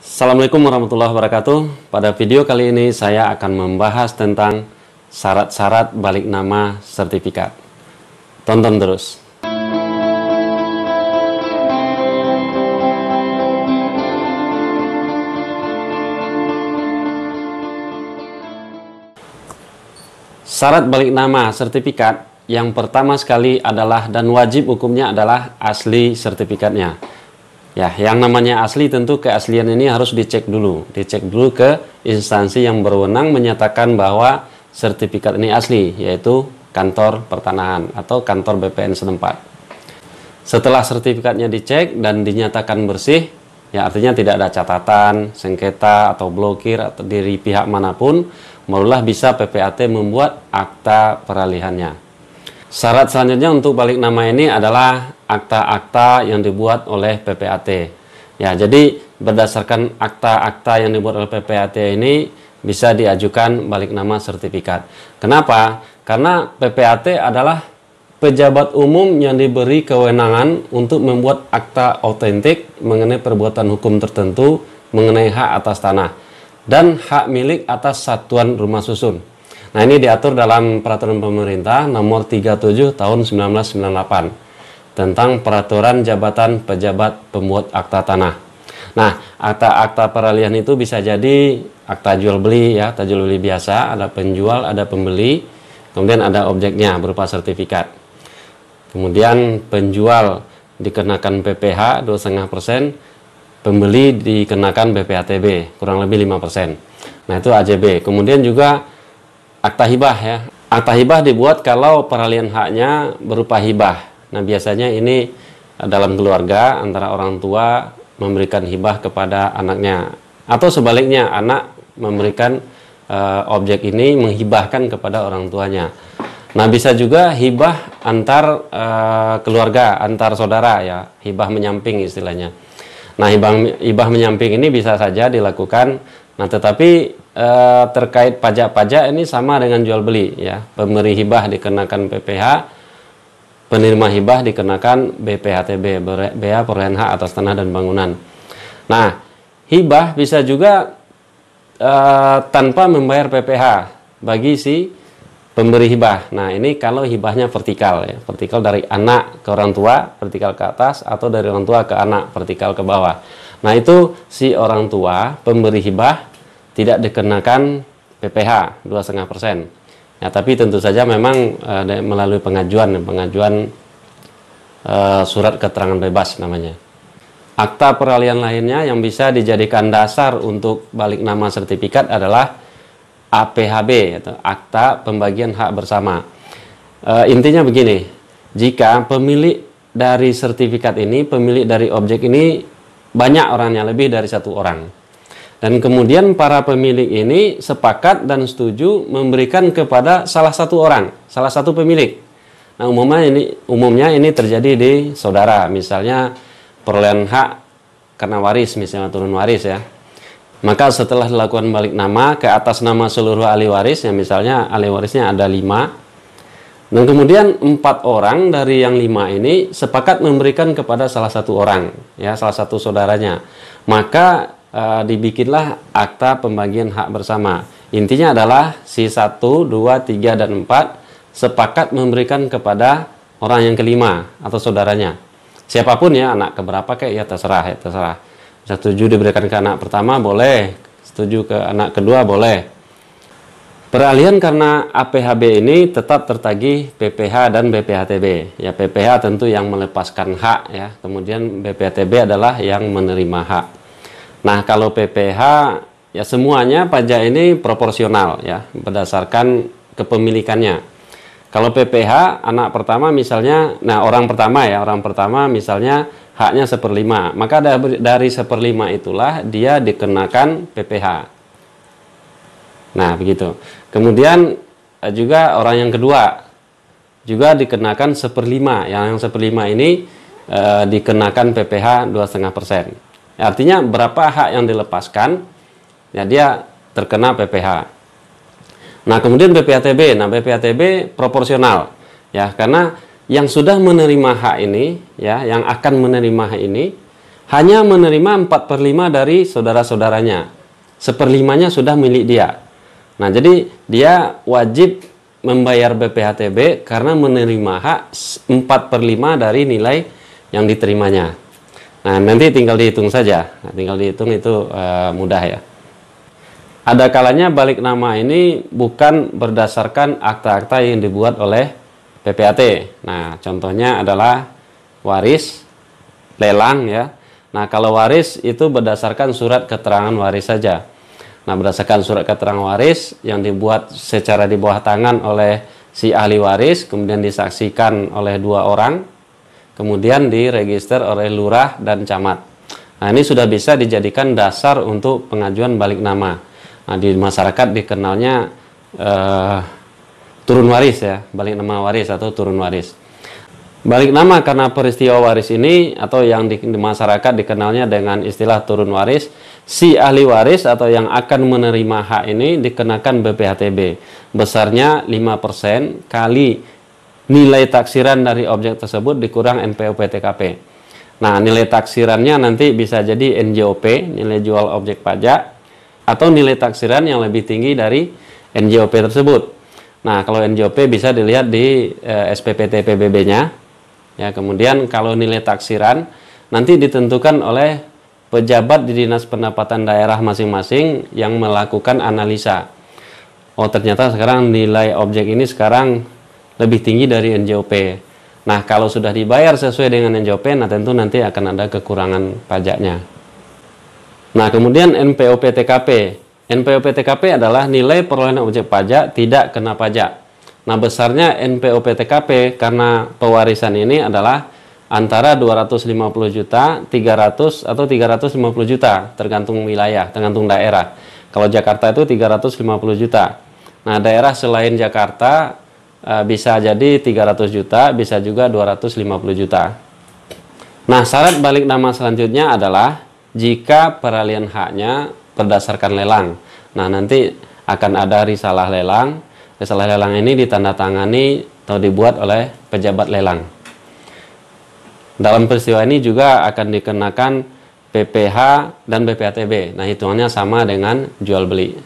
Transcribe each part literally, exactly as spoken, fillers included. Assalamualaikum warahmatullahi wabarakatuh. Pada video kali ini saya akan membahas tentang syarat-syarat balik nama sertifikat. Tonton terus. Syarat balik nama sertifikat yang pertama sekali adalah dan wajib hukumnya adalah asli sertifikatnya. Ya, yang namanya asli tentu keaslian ini harus dicek dulu, dicek dulu ke instansi yang berwenang menyatakan bahwa sertifikat ini asli, yaitu kantor pertanahan atau kantor B P N setempat. Setelah sertifikatnya dicek dan dinyatakan bersih, ya artinya tidak ada catatan, sengketa atau blokir atau dari pihak manapun, barulah bisa P P A T membuat akta peralihannya. Syarat selanjutnya untuk balik nama ini adalah akta-akta yang dibuat oleh P P A T. Ya, jadi berdasarkan akta-akta yang dibuat oleh P P A T ini bisa diajukan balik nama sertifikat. Kenapa? Karena P P A T adalah pejabat umum yang diberi kewenangan untuk membuat akta otentik mengenai perbuatan hukum tertentu mengenai hak atas tanah dan hak milik atas satuan rumah susun. Nah, ini diatur dalam peraturan pemerintah nomor tiga puluh tujuh tahun seribu sembilan ratus sembilan puluh delapan tentang peraturan jabatan pejabat pembuat akta tanah. Nah, akta-akta peralihan itu bisa jadi akta jual beli ya, akta jual beli biasa, ada penjual, ada pembeli, kemudian ada objeknya berupa sertifikat. Kemudian penjual dikenakan P P H dua koma lima persen, pembeli dikenakan B P H T B kurang lebih lima persen. Nah, itu A J B. Kemudian juga akta hibah ya. Akta hibah dibuat kalau peralihan haknya berupa hibah. Nah, biasanya ini dalam keluarga antara orang tua memberikan hibah kepada anaknya atau sebaliknya anak memberikan e, objek ini menghibahkan kepada orang tuanya. Nah, bisa juga hibah antar e, keluarga, antar saudara ya, hibah menyamping istilahnya. Nah, hibah hibah menyamping ini bisa saja dilakukan. Nah, tetapi Uh, terkait pajak-pajak ini sama dengan jual beli ya, pemberi hibah dikenakan P P H, penerima hibah dikenakan B P H T B, bea perolehan hak atas tanah dan bangunan. Nah, hibah bisa juga uh, tanpa membayar P P H bagi si pemberi hibah. Nah, ini kalau hibahnya vertikal ya, vertikal dari anak ke orang tua, vertikal ke atas, atau dari orang tua ke anak, vertikal ke bawah. Nah, itu si orang tua pemberi hibah tidak dikenakan P P H dua koma lima persen. Ya, tapi tentu saja memang e, melalui pengajuan pengajuan e, surat keterangan bebas namanya. Akta peralihan lainnya yang bisa dijadikan dasar untuk balik nama sertifikat adalah A P H B atau Akta Pembagian Hak Bersama. E, intinya begini, jika pemilik dari sertifikat ini, pemilik dari objek ini banyak orangnya, lebih dari satu orang. Dan kemudian para pemilik ini sepakat dan setuju memberikan kepada salah satu orang, salah satu pemilik. Nah, umumnya ini umumnya ini terjadi di saudara, misalnya perolehan hak karena waris, misalnya turun waris ya. Maka setelah dilakukan balik nama ke atas nama seluruh ahli waris, ya misalnya ahli warisnya ada lima. Dan kemudian empat orang dari yang lima ini sepakat memberikan kepada salah satu orang, ya salah satu saudaranya. Maka Uh, dibikinlah akta pembagian hak bersama. Intinya adalah si satu, dua, tiga, dan empat sepakat memberikan kepada orang yang kelima atau saudaranya. Siapapun ya, anak keberapa kayak ya terserah, ya terserah. Setuju diberikan ke anak pertama boleh, setuju ke anak kedua boleh. Peralihan karena A P H B ini tetap tertagih P P H dan B P H T B. Ya, P P H tentu yang melepaskan hak ya, kemudian B P H T B adalah yang menerima hak. Nah, kalau P P H ya semuanya pajak ini proporsional ya berdasarkan kepemilikannya. Kalau P P H anak pertama misalnya, nah orang pertama ya orang pertama misalnya haknya seperlima, maka dari seperlima itulah dia dikenakan P P H. Nah, begitu. Kemudian juga orang yang kedua juga dikenakan seperlima. Yang yang seperlima ini eh, dikenakan P P H dua koma lima persen. Artinya berapa hak yang dilepaskan, ya dia terkena P P H. Nah, kemudian B P H T B. Nah, B P H T B proporsional, ya karena yang sudah menerima hak ini, ya yang akan menerima hak ini hanya menerima empat per lima dari saudara-saudaranya. Seperlimanya sudah milik dia. Nah, jadi dia wajib membayar B P H T B karena menerima hak empat per lima dari nilai yang diterimanya. Nah, nanti tinggal dihitung saja. Nah, tinggal dihitung itu uh, mudah ya. Ada kalanya balik nama ini bukan berdasarkan akta-akta yang dibuat oleh P P A T. Nah, contohnya adalah waris, lelang ya. Nah, kalau waris itu berdasarkan surat keterangan waris saja. Nah, berdasarkan surat keterangan waris yang dibuat secara di bawah tangan oleh si ahli waris, kemudian disaksikan oleh dua orang, kemudian diregister oleh lurah dan camat. Nah, ini sudah bisa dijadikan dasar untuk pengajuan balik nama. Nah, di masyarakat dikenalnya eh, turun waris ya, balik nama waris atau turun waris. Balik nama karena peristiwa waris ini atau yang di, di masyarakat dikenalnya dengan istilah turun waris, si ahli waris atau yang akan menerima hak ini dikenakan B P H T B besarnya lima persen kali nilai taksiran dari objek tersebut dikurang N P O P T K P. Nah, nilai taksirannya nanti bisa jadi N J O P, nilai jual objek pajak, atau nilai taksiran yang lebih tinggi dari N J O P tersebut. Nah, kalau N J O P bisa dilihat di e, S P P T P B B-nya. Ya, kemudian kalau nilai taksiran nanti ditentukan oleh pejabat di Dinas Pendapatan Daerah masing-masing yang melakukan analisa. Oh, ternyata sekarang nilai objek ini sekarang lebih tinggi dari N J O P. Nah, kalau sudah dibayar sesuai dengan N J O P, nah tentu nanti akan ada kekurangan pajaknya. Nah, kemudian N P O P T K P. N P O P T K P adalah nilai perolehan objek pajak tidak kena pajak. Nah, besarnya N P O P T K P karena pewarisan ini adalah antara dua ratus lima puluh juta, tiga ratus atau tiga ratus lima puluh juta, tergantung wilayah, tergantung daerah. Kalau Jakarta itu tiga ratus lima puluh juta. Nah, daerah selain Jakarta e, bisa jadi tiga ratus juta, bisa juga dua ratus lima puluh juta. Nah, syarat balik nama selanjutnya adalah jika peralihan haknya berdasarkan lelang. Nah, nanti akan ada risalah lelang. Risalah lelang ini ditandatangani atau dibuat oleh pejabat lelang. Dalam peristiwa ini juga akan dikenakan P P H dan B P H T B. Nah, hitungannya sama dengan jual beli.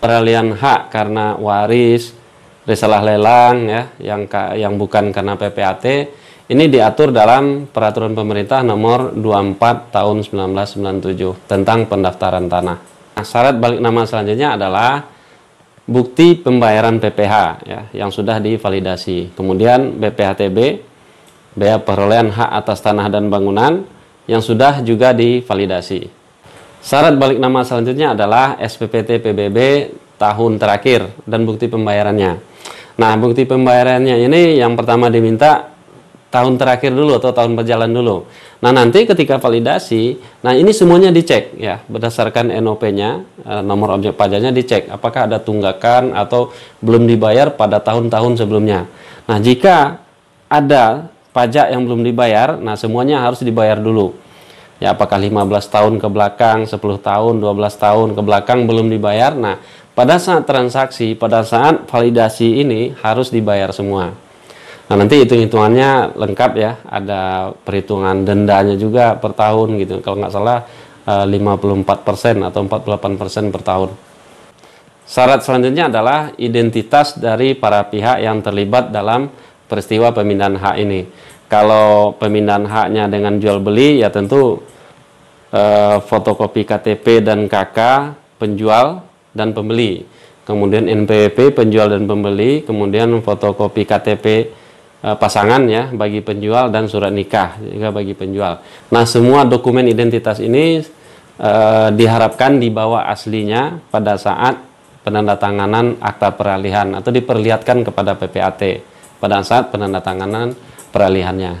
Peralihan hak karena waris, risalah lelang ya, yang yang bukan karena P P A T. Ini diatur dalam Peraturan Pemerintah Nomor dua puluh empat Tahun seribu sembilan ratus sembilan puluh tujuh tentang pendaftaran tanah. Nah, syarat balik nama selanjutnya adalah bukti pembayaran P P H ya, yang sudah divalidasi. Kemudian B P H T B, biaya perolehan hak atas tanah dan bangunan yang sudah juga divalidasi. Syarat balik nama selanjutnya adalah S P P T P B B tahun terakhir dan bukti pembayarannya. Nah, bukti pembayarannya ini yang pertama diminta tahun terakhir dulu atau tahun berjalan dulu. Nah, nanti ketika validasi, nah ini semuanya dicek ya, berdasarkan N O P-nya, nomor objek pajaknya dicek apakah ada tunggakan atau belum dibayar pada tahun-tahun sebelumnya. Nah, jika ada pajak yang belum dibayar, nah semuanya harus dibayar dulu. Ya, apakah lima belas tahun ke belakang, sepuluh tahun, dua belas tahun ke belakang belum dibayar. Nah, pada saat transaksi, pada saat validasi ini harus dibayar semua. Nah, nanti hitung-hitungannya lengkap ya, ada perhitungan dendanya juga per tahun gitu, kalau nggak salah lima puluh empat persen atau empat puluh delapan persen per tahun. Syarat selanjutnya adalah identitas dari para pihak yang terlibat dalam peristiwa pemindahan hak ini. Kalau pemindahan haknya dengan jual beli, ya tentu eh, fotokopi K T P dan K K penjual dan pembeli, kemudian N P W P penjual dan pembeli, kemudian fotokopi K T P pasangan ya bagi penjual dan surat nikah juga bagi penjual. Nah, semua dokumen identitas ini e, diharapkan dibawa aslinya pada saat penandatanganan akta peralihan atau diperlihatkan kepada P P A T pada saat penandatanganan peralihannya.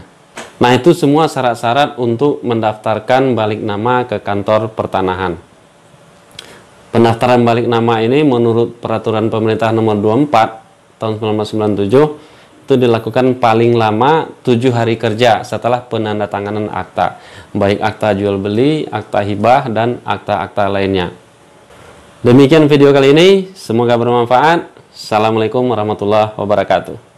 Nah, itu semua syarat-syarat untuk mendaftarkan balik nama ke kantor pertanahan. Pendaftaran balik nama ini menurut Peraturan Pemerintah Nomor dua puluh empat Tahun seribu sembilan ratus sembilan puluh tujuh itu dilakukan paling lama tujuh hari kerja setelah penandatanganan akta, baik akta jual beli, akta hibah, dan akta-akta lainnya. Demikian video kali ini, semoga bermanfaat. Assalamualaikum warahmatullahi wabarakatuh.